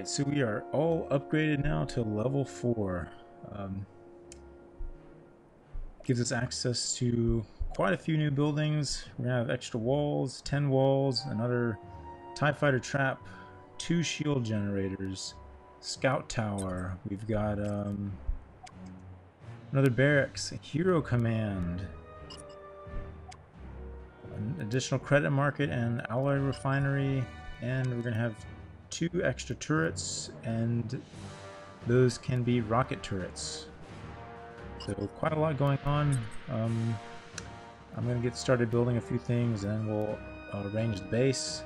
Alright, so we are all upgraded now to level 4. Gives us access to quite a few new buildings. We're going to have extra walls, 10 walls, another TIE Fighter trap, 2 shield generators, scout tower. We've got another barracks, hero command, an additional credit market and alloy refinery, and we're going to have 2 extra turrets, and those can be rocket turrets. So quite a lot going on. I'm going to get started building a few things and we'll arrange the base.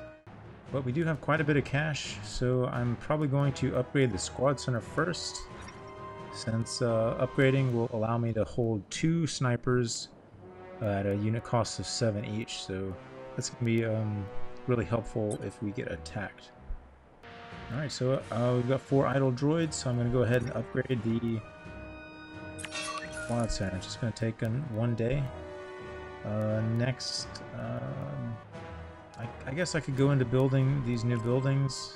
But we do have quite a bit of cash, so I'm probably going to upgrade the squad center first, since upgrading will allow me to hold 2 snipers at a unit cost of 7 each, so that's going to be really helpful if we get attacked. Alright, so we've got 4 idle droids, so I'm going to go ahead and upgrade the squad center. It's just going to take one day. Next, I guess I could go into building these new buildings,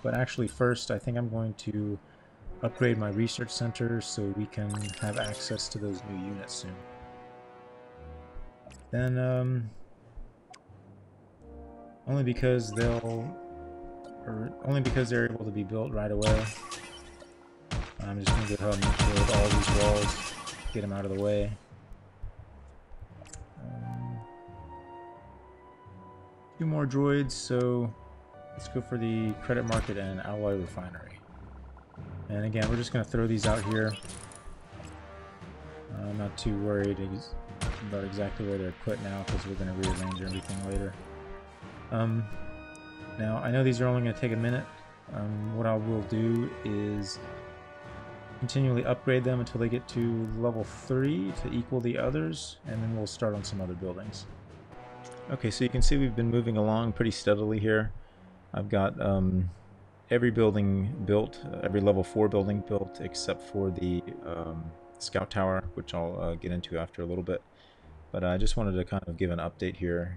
but actually first I think I'm going to upgrade my research center so we can have access to those new units soon. Then, only because they're able to be built right away, I'm just going to go ahead and build all these walls, get them out of the way. Two more droids, so let's go for the credit market and alloy refinery. And again, we're just going to throw these out here. I'm not too worried about exactly where they're put now because we're going to rearrange everything later. Now, I know these are only going to take a minute. What I will do is continually upgrade them until they get to level 3 to equal the others, and then we'll start on some other buildings. Okay, so you can see we've been moving along pretty steadily here. I've got every building built, every level 4 building built, except for the scout tower, which I'll get into after a little bit. But I just wanted to kind of give an update here.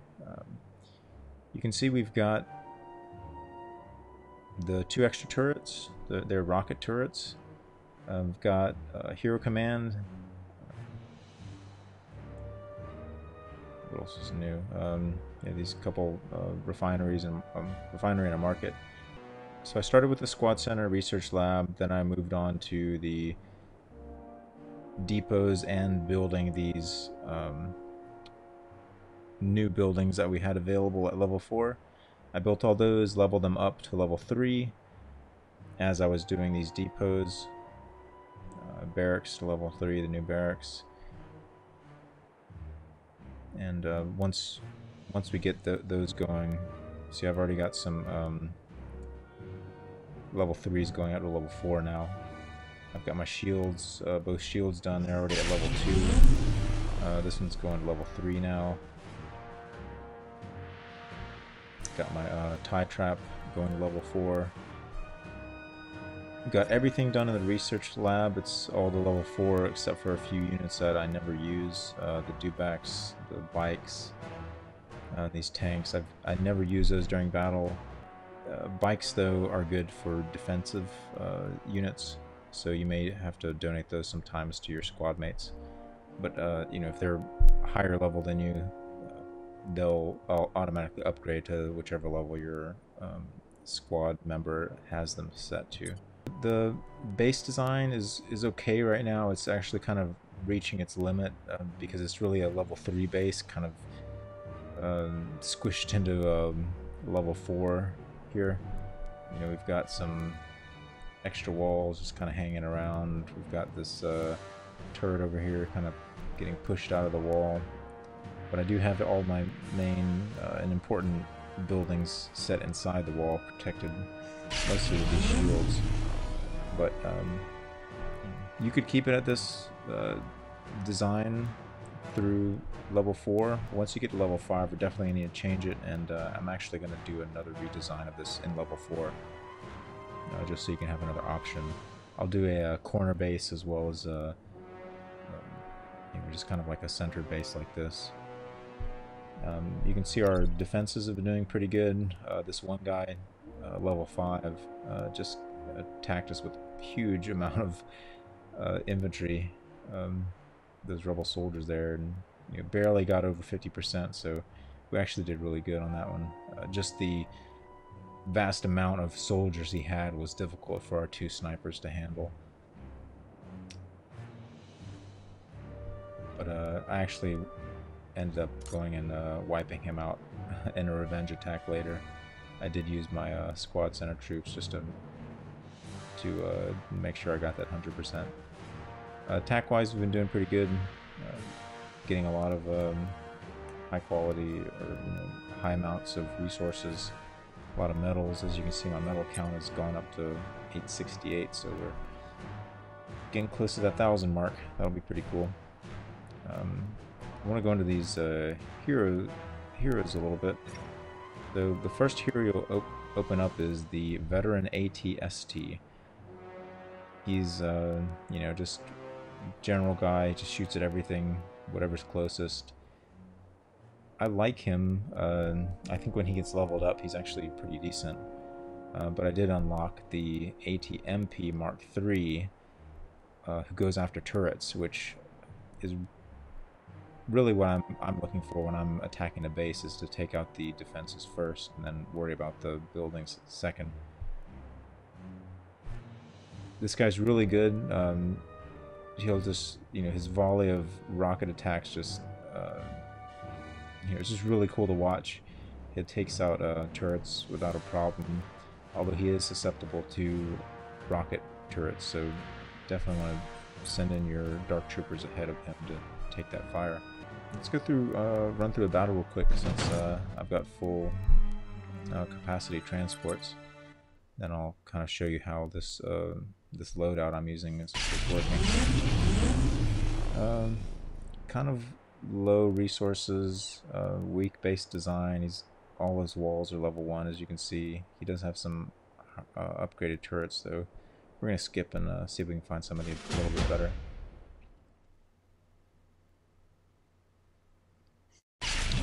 You can see we've got the 2 extra turrets, they're rocket turrets. I've got hero command. What else is new? Yeah, these couple refineries and refinery and a market. So I started with the squad center, research lab, then I moved on to the depots and building these new buildings that we had available at level 4. I built all those, leveled them up to level 3 as I was doing these depots. Barracks to level 3, the new barracks. And once we get those going, see, I've already got some level 3s going out to level 4 now. I've got my shields, both shields done. They're already at level 2. This one's going to level 3 now. Got my tie trap going to level 4. Got everything done in the research lab. It's all the level 4 except for a few units that I never use. The Dewbacks, the bikes, these tanks. I never use those during battle. Bikes, though, are good for defensive units, so you may have to donate those sometimes to your squad mates. But, you know, if they're higher level than you, they'll automatically upgrade to whichever level your squad member has them set to. The base design is okay right now. It's actually kind of reaching its limit because it's really a level 3 base kind of squished into level 4 here. You know, we've got some extra walls just kind of hanging around. We've got this turret over here kind of getting pushed out of the wall. But I do have all my main and important buildings set inside the wall, protected mostly with these shields. But you could keep it at this design through level 4. Once you get to level 5, we definitely need to change it, and I'm actually going to do another redesign of this in level 4, just so you can have another option. I'll do a corner base as well as you know, just kind of like a center base like this. You can see our defenses have been doing pretty good. This one guy, level 5, just attacked us with a huge amount of infantry, those rebel soldiers there, and you know, barely got over 50%, so we actually did really good on that one. Just the vast amount of soldiers he had was difficult for our two snipers to handle. But I actually ended up going and wiping him out in a revenge attack later. I did use my squad center troops just to make sure I got that 100%. Attack-wise, we've been doing pretty good, getting a lot of high-quality or high amounts of resources, a lot of medals. As you can see, my medal count has gone up to 868, so we're getting close to that 1,000 mark. That'll be pretty cool. I want to go into these heroes a little bit. So the first hero you'll open up is the veteran AT-ST. He's you know, just general guy, just shoots at everything, whatever's closest. I like him. I think when he gets leveled up, he's actually pretty decent. But I did unlock the AT-MP Mark III, who goes after turrets, which is really what I'm looking for when I'm attacking a base, is to take out the defenses first and then worry about the buildings second. This guy's really good. He'll just, you know, his volley of rocket attacks just, you know, it's just really cool to watch. It takes out turrets without a problem, although he is susceptible to rocket turrets, so definitely want to send in your dark troopers ahead of him to take that fire. Let's go through, run through a battle real quick, since I've got full capacity transports. Then I'll kind of show you how this this loadout I'm using is working. Kind of low resources, weak base design. All his walls are level 1, as you can see. He does have some upgraded turrets, though. We're gonna skip and see if we can find somebody a little bit better.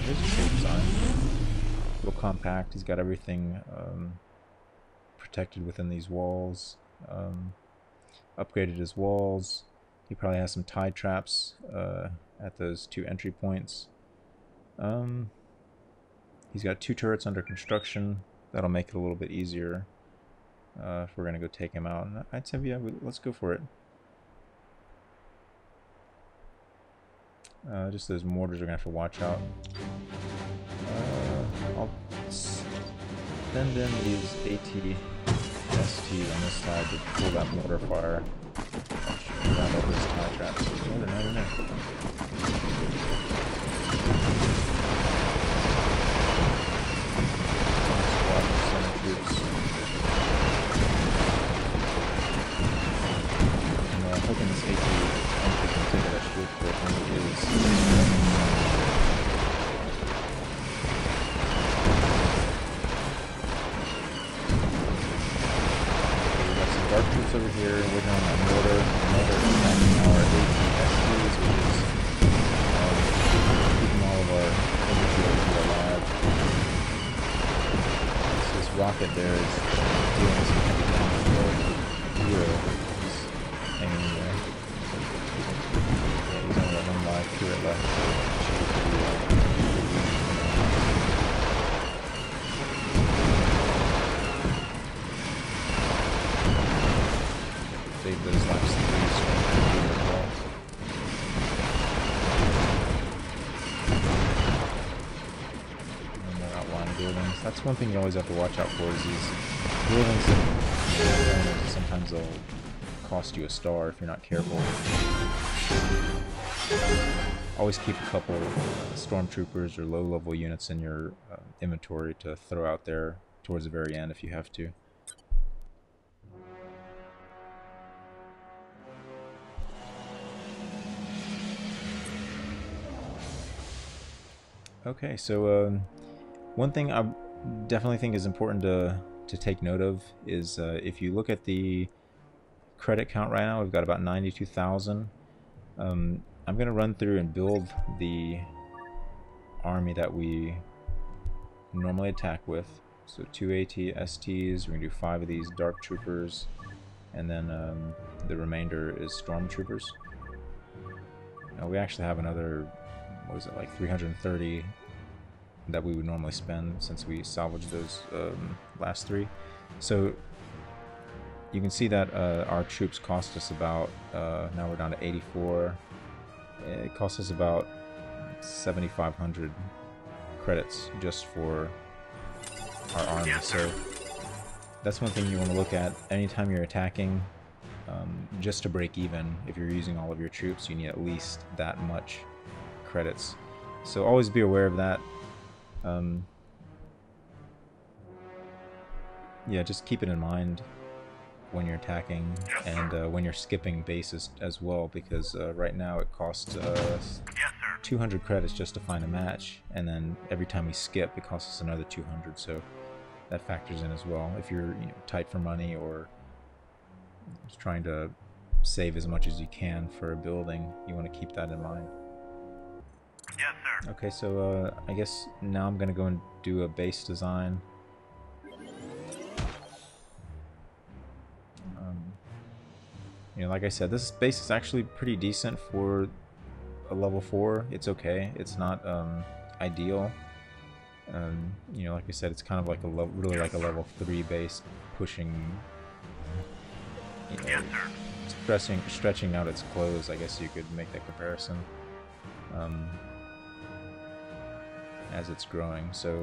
Here's his base design. Real compact. He's got everything protected within these walls. Upgraded his walls. He probably has some TIE traps at those two entry points. He's got 2 turrets under construction. That'll make it a little bit easier if we're gonna go take him out. And I'd say, yeah, let's go for it. Just those mortars are gonna have to watch out. I'll send in these AT-STs on this side to pull that mortar fire. Round up those tie traps. Oh, they're not in there. I'm hoping this AT can take it actually for it. Over here, we're down on mortar, another attack on our AT-STs, which is keeping all of our infantry alive. This rocket there is doing some heavy damage to our hero. He's hanging in there. Yeah, he's only got 1 live turret left, so it should be pretty save those last 3 as well. And they're outlying buildings. That's one thing you always have to watch out for, is these buildings that, you know, sometimes they'll cost you a star if you're not careful. Always keep a couple stormtroopers or low-level units in your inventory to throw out there towards the very end if you have to. Okay, so one thing I definitely think is important to take note of is if you look at the credit count right now, we've got about 92,000. I'm going to run through and build the army that we normally attack with. So 2 AT-STs, we're going to do 5 of these Dark Troopers, and then the remainder is Stormtroopers. Now we actually have another, what is it, like 330 that we would normally spend since we salvaged those last three. So you can see that our troops cost us about, now we're down to 84, it cost us about 7,500 credits just for our army. Yeah. So that's one thing you want to look at anytime you're attacking. Just to break even, if you're using all of your troops, you need at least that much credits. So always be aware of that. Yeah, just keep it in mind when you're attacking and when you're skipping bases as well, because right now it costs 200 credits just to find a match, and then every time we skip it costs us another 200, so that factors in as well if you're, you know, tight for money or just trying to save as much as you can for a building. You want to keep that in mind. Yes, sir. Okay, so I guess now I'm going to go and do a base design. You know, like I said, this base is actually pretty decent for a level 4. It's okay. It's not ideal. You know, like I said, it's kind of like a really like a level 3 base, pushing, you know, stretching out its clothes. I guess you could make that comparison as it's growing. So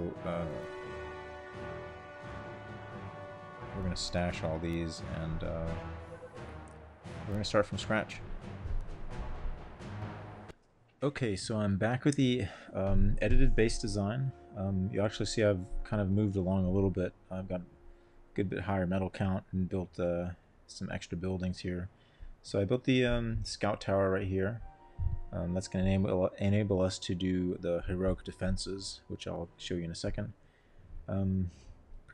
we're gonna stash all these, and we're gonna start from scratch. Okay, so I'm back with the edited base design. You'll actually see I've kind of moved along a little bit. I've got a good bit higher metal count and built some extra buildings here. So I built the scout tower right here. That's going to enable us to do the heroic defenses, which I'll show you in a second. Pretty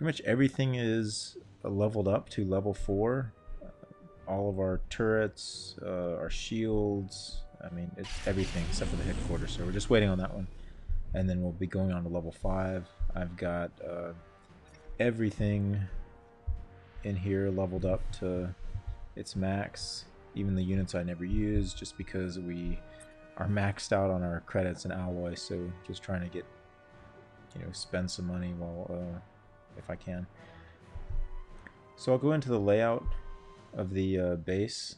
much everything is leveled up to level 4. All of our turrets, our shields, I mean, it's everything except for the headquarters, so we're just waiting on that one. And then we'll be going on to level 5. I've got everything in here leveled up to its max, even the units I never use, just because we are maxed out on our credits and alloy, so just trying to get, you know, spend some money while, if I can. So I'll go into the layout of the base.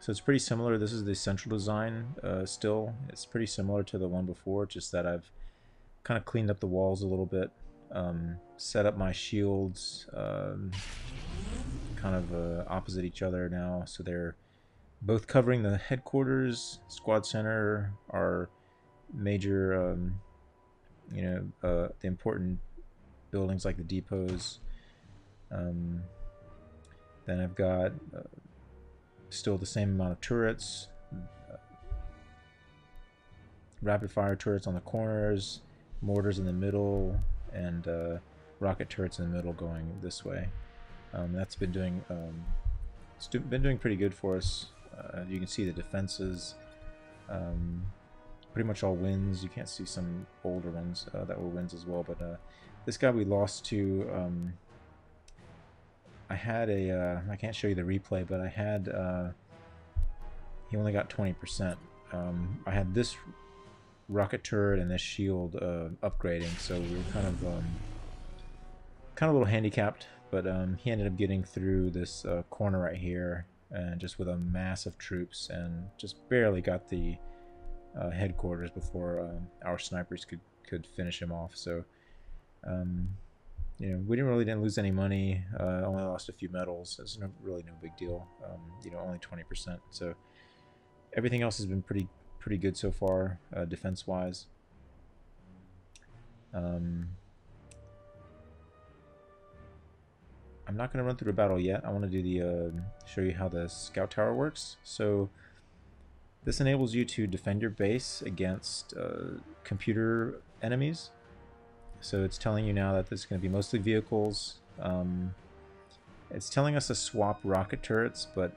So it's pretty similar. This is the central design still. It's pretty similar to the one before, just that I've kind of cleaned up the walls a little bit, set up my shields kind of opposite each other now. So they're both covering the headquarters, squad center, our major, you know, the important buildings like the depots. Then I've got... still the same amount of turrets, rapid fire turrets on the corners, mortars in the middle, and rocket turrets in the middle going this way. That's been doing been doing pretty good for us. You can see the defenses, pretty much all wins. You can't see some older ones that were wins as well, but this guy we lost to. I had a, I can't show you the replay, but I had, he only got 20%. I had this rocket turret and this shield upgrading, so we were kind of a little handicapped, but he ended up getting through this corner right here, and just with a mass of troops, and just barely got the headquarters before our snipers could finish him off. So, you know, we didn't lose any money. Only lost a few medals. It's really no big deal. You know, only 20%. So everything else has been pretty good so far, defense wise. I'm not going to run through the battle yet. I want to do the show you how the scout tower works. So this enables you to defend your base against computer enemies. So it's telling you now that this is going to be mostly vehicles. It's telling us to swap rocket turrets, but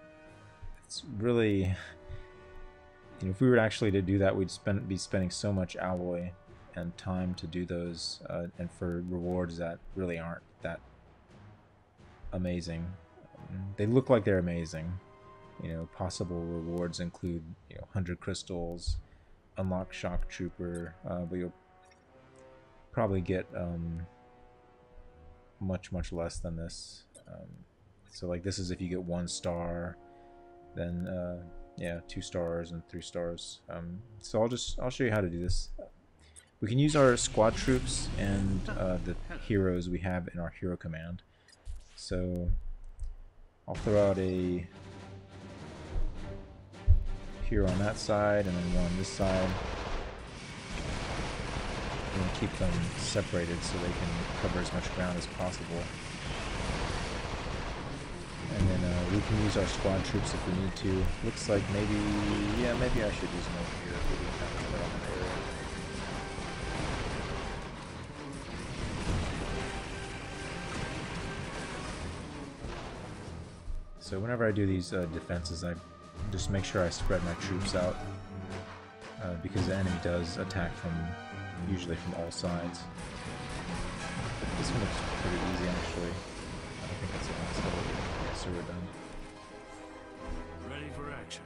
it's really, you know, if we were actually to do that, we'd be spending so much alloy and time to do those, and for rewards that really aren't that amazing. They look like they're amazing. You know, possible rewards include, you know, 100 crystals, unlock shock trooper, but you'll probably get much less than this. So like this is if you get 1 star, then yeah, 2 stars and 3 stars. So I'll show you how to do this. We can use our squad troops and the heroes we have in our hero command. So I'll throw out a hero on that side and then one on this side. I'm going to keep them separated so they can cover as much ground as possible. And then we can use our squad troops if we need to. Looks like maybe, yeah, maybe I should use them over here. Maybe we have to cover on that area. So whenever I do these defenses, I just make sure I spread my troops out, because the enemy does attack from, usually from all sides. But this one looks pretty easy actually. I don't think that's the last level. Yeah, so we're done. Ready for action.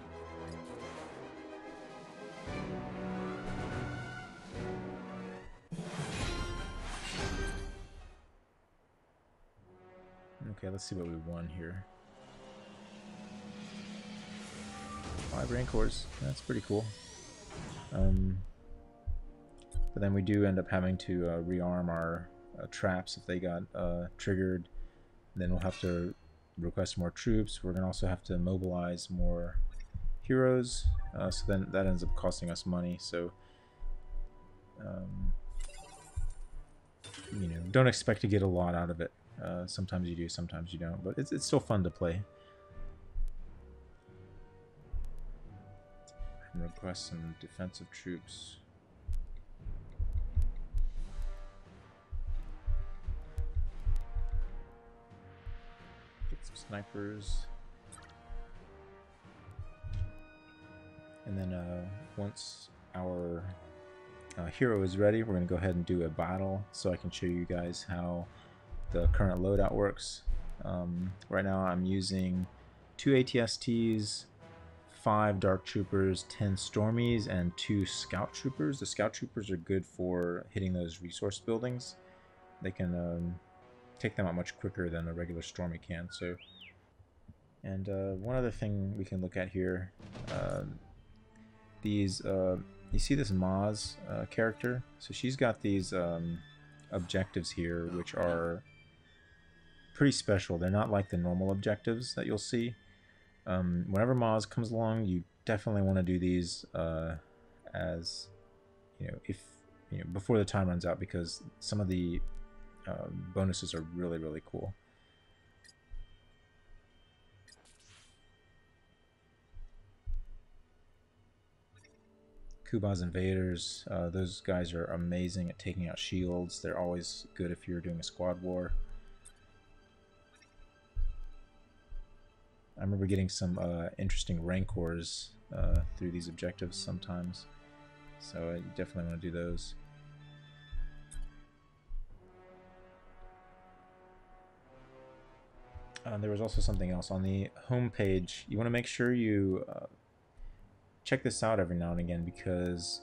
Okay, let's see what we won here. 5 Rancors. That's pretty cool. But then we do end up having to rearm our traps if they got triggered. Then we'll have to request more troops. We're going to also have to mobilize more heroes. So then that ends up costing us money. So, you know, don't expect to get a lot out of it. Sometimes you do, sometimes you don't. But it's still fun to play. Request some defensive troops. Get some snipers. And then once our hero is ready, we're going to go ahead and do a battle so I can show you guys how the current loadout works. Right now I'm using 2 AT-STs, 5 Dark Troopers, 10 Stormies, and 2 Scout Troopers. The Scout Troopers are good for hitting those resource buildings. They can take them out much quicker than a regular Stormy can. So, and one other thing we can look at here, these you see this Maz character. So she's got these objectives here, which are pretty special. They're not like the normal objectives that you'll see. Whenever Maz comes along, you definitely want to do these as, you know, if you know, before the time runs out, because some of the bonuses are really cool. Kubaz Invaders, those guys are amazing at taking out shields. They're always good if you're doing a squad war. I remember getting some interesting Rancors through these objectives sometimes, so I definitely want to do those. There was also something else on the home page. You want to make sure you check this out every now and again, because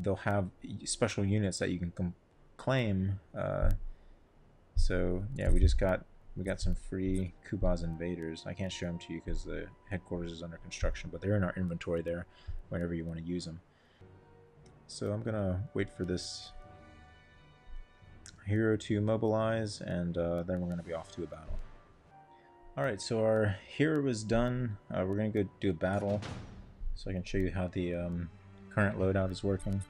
they'll have special units that you can claim. So yeah, we got some free Kubaz Invaders. I can't show them to you because the headquarters is under construction, but they're in our inventory there whenever you want to use them. So I'm going to wait for this hero to mobilize, and then we're going to be off to a battle. Alright, so our hero is done. We're going to go do a battle so I can show you how the current loadout is working.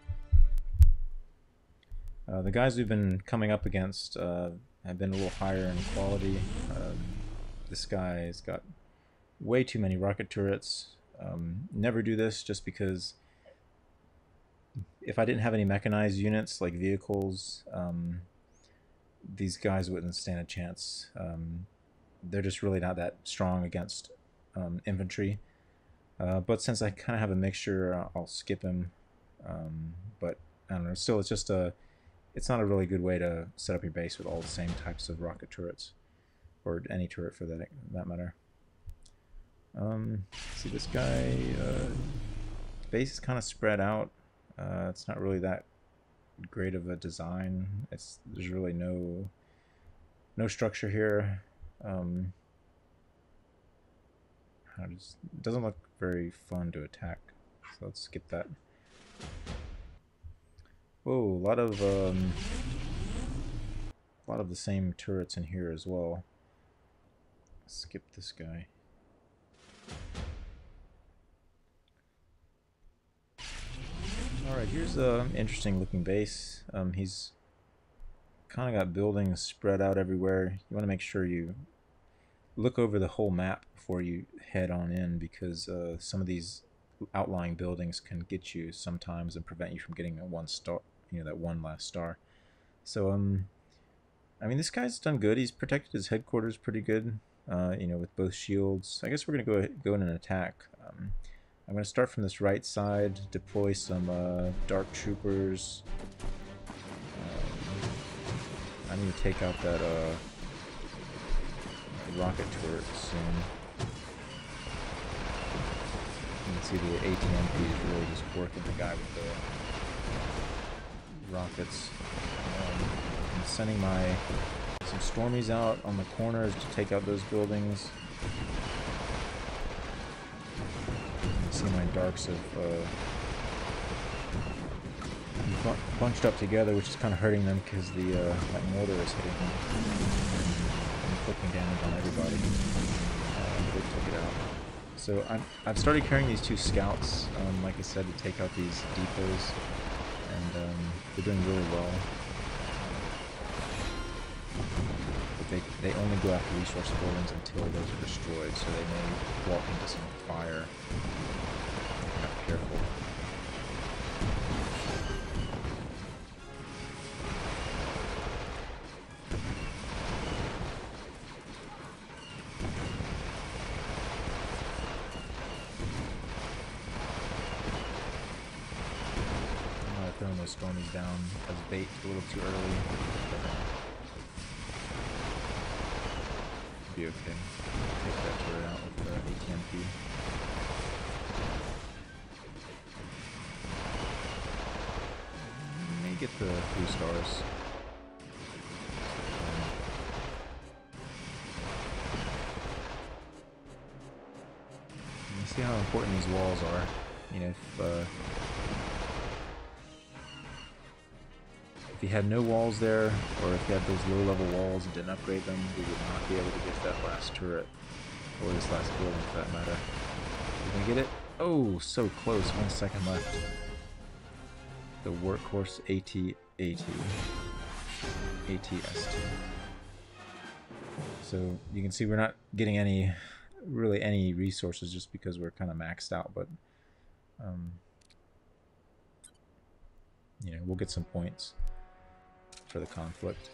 The guys we've been coming up against have been a little higher in quality. This guy's got way too many rocket turrets. Never do this, just because if I didn't have any mechanized units like vehicles, these guys wouldn't stand a chance. They're just really not that strong against infantry. But since I kind of have a mixture, I'll skip him. But I don't know, still it's just a, it's not a really good way to set up your base with all the same types of rocket turrets, or any turret for that matter. See, this guy, base is kind of spread out. It's not really that great of a design. It's, there's really no structure here. It doesn't look very fun to attack, so let's skip that. Whoa, a lot of the same turrets in here as well. Skip this guy. Alright, here's an interesting looking base. He's kind of got buildings spread out everywhere. You want to make sure you look over the whole map before you head on in, because some of these outlying buildings can get you sometimes and prevent you from getting that one star, you know, that one last star. So I mean, this guy's done good. He's protected his headquarters pretty good, you know, with both shields. I guess we're gonna go in and attack. I'm gonna start from this right side, deploy some dark troopers. I need to take out that rocket turret soon. You can see the AT-MP is really just working the guy with the rockets. I'm sending some stormies out on the corners to take out those buildings. You can see my darks have bunched up together, which is kind of hurting them because the that mortar is hitting them. Clicking damage on everybody. They took it out. So I've started carrying these two scouts, like I said, to take out these depots, and they're doing really well. But they only go after resource buildings until those are destroyed, so they may walk into some fire. Not careful. Stormies down as bait a little too early. Be okay. Take that turret out with the AT-MP. May get the 3 stars. You see how important these walls are. You know, if you had no walls there, or if you had those low-level walls and didn't upgrade them, we would not be able to get that last turret, or this last building for that matter. We're gonna get it. Oh, so close. 1 second left. The workhorse AT-ST. So you can see we're not getting really any resources just because we're kind of maxed out, but you know, we'll get some points for the conflict.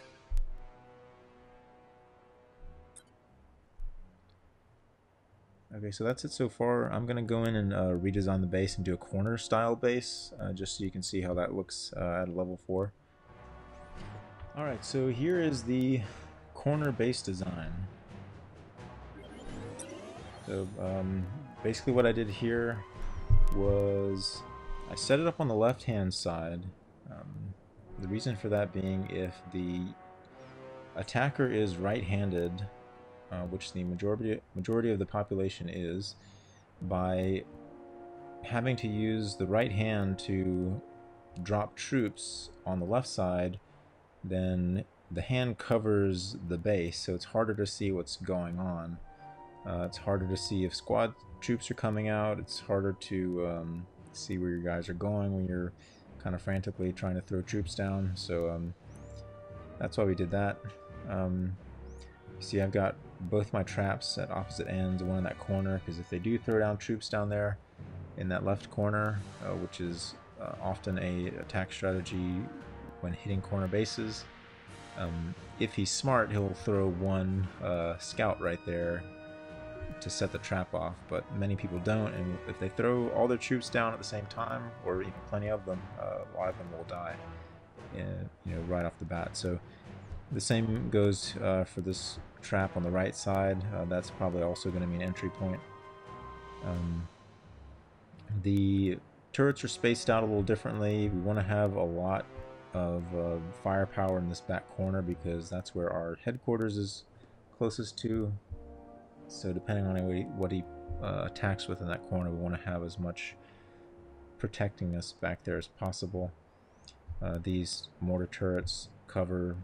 Okay, so that's it so far. I'm gonna go in and redesign the base and do a corner style base, just so you can see how that looks at a level 4. All right, so here is the corner base design. So basically what I did here was I set it up on the left-hand side. The reason for that being, if the attacker is right-handed, which the majority of the population is, by having to use the right hand to drop troops on the left side, then the hand covers the base, so it's harder to see what's going on. It's harder to see if squad troops are coming out. It's harder to see where your guys are going when you're kind of frantically trying to throw troops down. So that's why we did that. See, I've got both my traps at opposite ends, one in that corner, because if they do throw down troops down there in that left corner, which is often a attack strategy when hitting corner bases, if he's smart, he'll throw one scout right there to set the trap off, but many people don't, and if they throw all their troops down at the same time, or even plenty of them, a lot of them will die, you know, right off the bat. So the same goes for this trap on the right side. That's probably also going to be an entry point. The turrets are spaced out a little differently. We want to have a lot of firepower in this back corner because that's where our headquarters is closest to. So depending on what he attacks with in that corner, we want to have as much protecting us back there as possible. These mortar turrets cover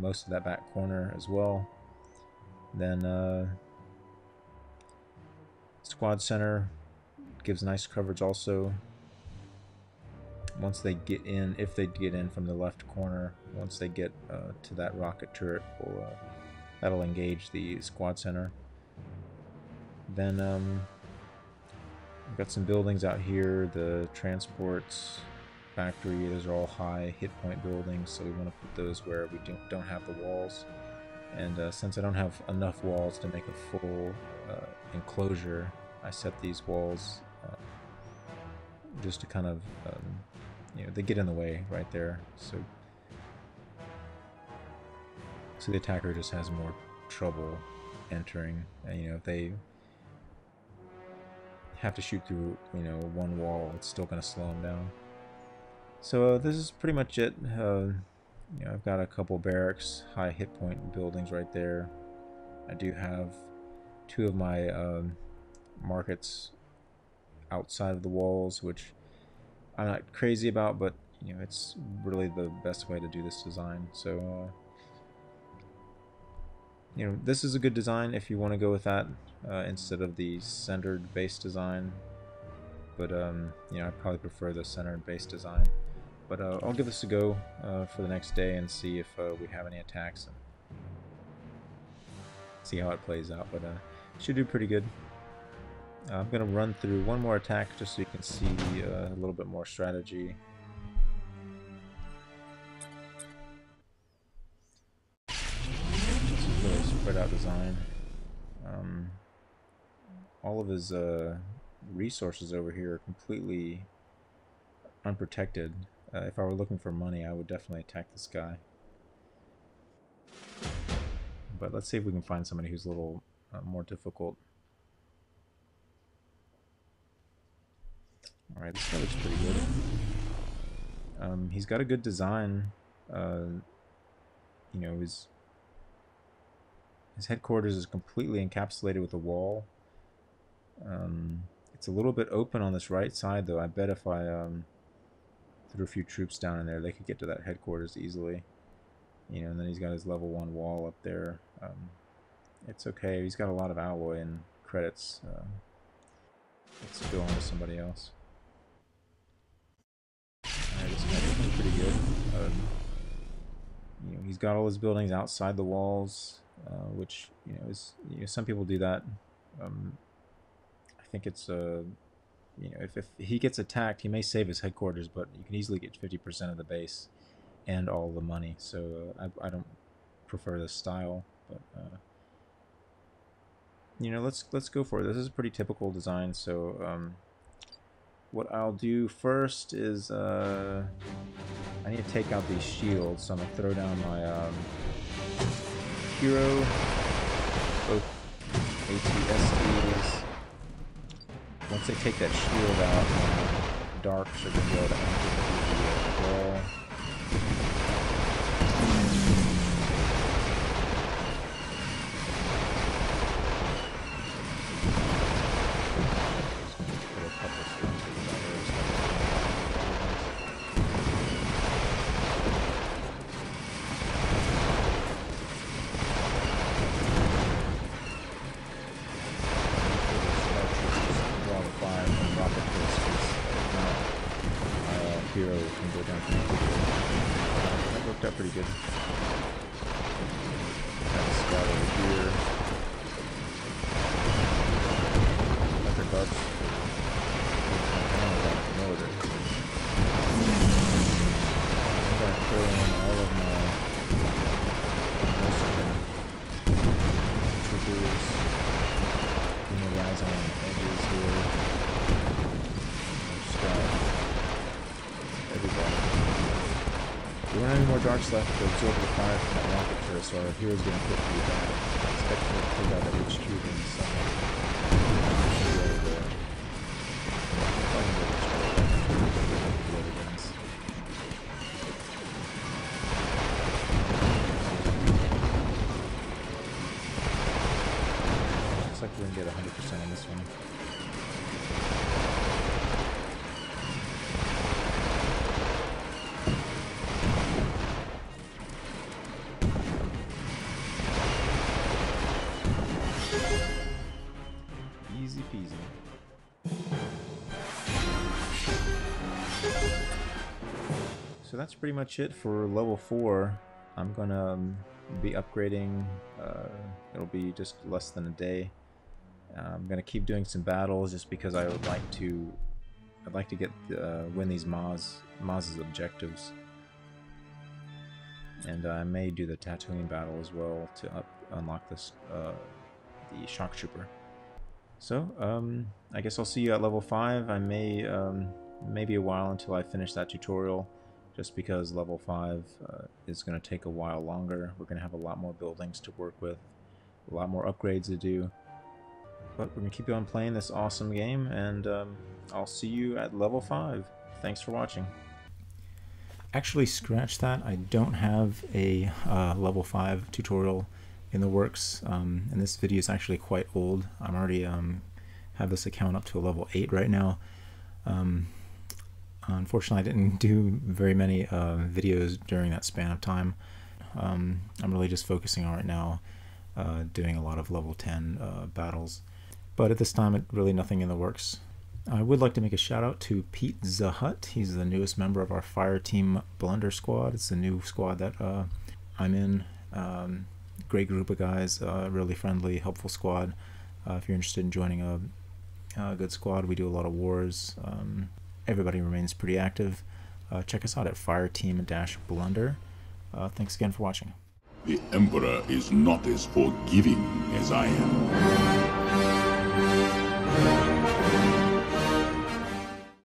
most of that back corner as well. Then squad center gives nice coverage also. Once they get in, if they get in from the left corner, once they get to that rocket turret, we'll, that'll engage the squad center. Then we've got some buildings out here, the transports, factory, those are all high hit point buildings, so we want to put those where we don't have the walls. And since I don't have enough walls to make a full enclosure, I set these walls just to kind of, you know, they get in the way right there, so the attacker just has more trouble entering. And you know, if they have to shoot through, you know, one wall, it's still going to slow them down. So this is pretty much it. You know, I've got a couple barracks, high hit point buildings right there. I do have two of my markets outside of the walls, which I'm not crazy about, but you know, it's really the best way to do this design. So you know, this is a good design if you want to go with that instead of the centered base design. But you know, I probably prefer the centered base design. But I'll give this a go for the next day and see if we have any attacks and see how it plays out. But should do pretty good. I'm going to run through one more attack just so you can see a little bit more strategy. This is really spread out design. All of his resources over here are completely unprotected. If I were looking for money, I would definitely attack this guy. But let's see if we can find somebody who's a little more difficult. Alright, this guy looks pretty good. He's got a good design. You know, his headquarters is completely encapsulated with a wall. It's a little bit open on this right side, though. I bet if I threw a few troops down in there, they could get to that headquarters easily. You know, and then he's got his level 1 wall up there. It's okay. He's got a lot of alloy and credits. Let's go on to somebody else. Alright, this guy's looking pretty good. You know, he's got all his buildings outside the walls, which, you know, is, you know, some people do that. I think it's, you know, if he gets attacked, he may save his headquarters, but you can easily get 50% of the base and all the money. So I don't prefer this style, but you know, let's go for it. This is a pretty typical design. So what I'll do first is I need to take out these shields, so I'm gonna throw down my hero, both AT-STs. Once they take that shield out, Dark should be able to enter the wall. Troopers. darts left to absorb the fire from that rocket turret, so our hero's going to put through that. I expect to take out that HQ in a second. Looks like we're going to get 100% on this one. So that's pretty much it for level 4. I'm gonna be upgrading, it'll be just less than a day. I'm gonna keep doing some battles just because I would like to get win these Maz's objectives. And I may do the Tatooine battle as well to unlock this the shock trooper. So I guess I'll see you at level 5. I may maybe a while until I finish that tutorial, just because level 5 is going to take a while longer. We're going to have a lot more buildings to work with, a lot more upgrades to do. But we're going to keep on playing this awesome game, and I'll see you at level 5. Thanks for watching. Actually, scratch that. I don't have a level 5 tutorial in the works, and this video is actually quite old. I'm already have this account up to a level 8 right now. Unfortunately, I didn't do very many videos during that span of time. I'm really just focusing on right now doing a lot of level 10 battles. But at this time, really nothing in the works. I would like to make a shout out to Pete Zahut. He's the newest member of our Fireteam Blunder squad. It's a new squad that I'm in. Great group of guys, really friendly, helpful squad. If you're interested in joining a good squad, we do a lot of wars. Everybody remains pretty active. Check us out at Fireteam-Blunder. Thanks again for watching. The Emperor is not as forgiving as I am.